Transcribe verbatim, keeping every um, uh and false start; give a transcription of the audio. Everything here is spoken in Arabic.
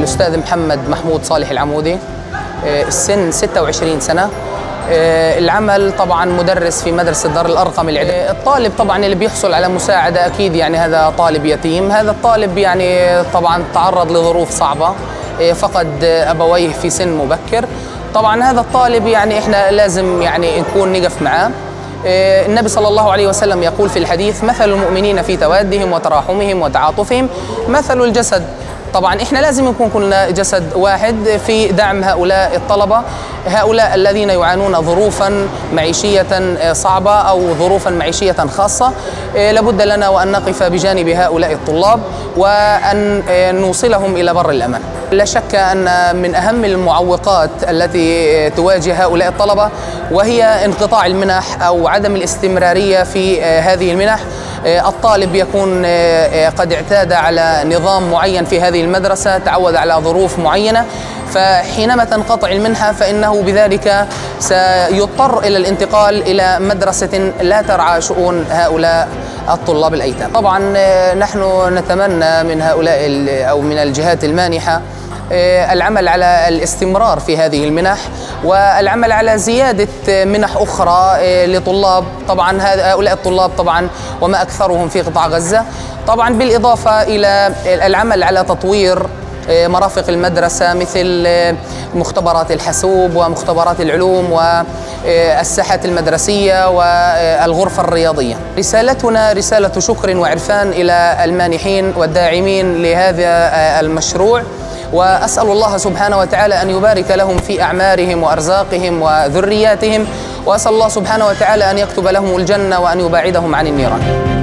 الأستاذ محمد محمود صالح العمودي، السن ستة وعشرين سنة، العمل طبعا مدرس في مدرسة دار الارقم الاعداديه. الطالب طبعا اللي بيحصل على مساعدة أكيد يعني هذا طالب يتيم، هذا الطالب يعني طبعا تعرض لظروف صعبة، فقد أبويه في سن مبكر. طبعا هذا الطالب يعني احنا لازم يعني نكون نقف معاه. النبي صلى الله عليه وسلم يقول في الحديث: مثل المؤمنين في توادهم وتراحمهم وتعاطفهم مثل الجسد. طبعا احنا لازم نكون كلنا جسد واحد في دعم هؤلاء الطلبة، هؤلاء الذين يعانون ظروفا معيشية صعبة أو ظروفا معيشية خاصة. لابد لنا وأن نقف بجانب هؤلاء الطلاب وأن نوصلهم إلى بر الأمان. لا شك أن من أهم المعوقات التي تواجه هؤلاء الطلبة وهي انقطاع المنح أو عدم الاستمرارية في هذه المنح. الطالب يكون قد اعتاد على نظام معين في هذه المدرسة، تعود على ظروف معينة، فحينما تنقطع المنحة فإنه بذلك سيضطر إلى الانتقال إلى مدرسة لا ترعى شؤون هؤلاء الطلاب الأيتام. طبعا نحن نتمنى من هؤلاء أو من الجهات المانحة العمل على الاستمرار في هذه المنح والعمل على زيادة منح أخرى لطلاب، طبعا هؤلاء الطلاب طبعا وما أكثرهم في قطاع غزة، طبعا بالإضافة إلى العمل على تطوير مرافق المدرسة مثل مختبرات الحاسوب ومختبرات العلوم والساحات المدرسية والغرفة الرياضية. رسالتنا رسالة شكر وعرفان إلى المانحين والداعمين لهذا المشروع، وأسأل الله سبحانه وتعالى أن يبارك لهم في أعمارهم وأرزاقهم وذرياتهم، وأسأل الله سبحانه وتعالى أن يكتب لهم الجنة وأن يباعدهم عن النيران.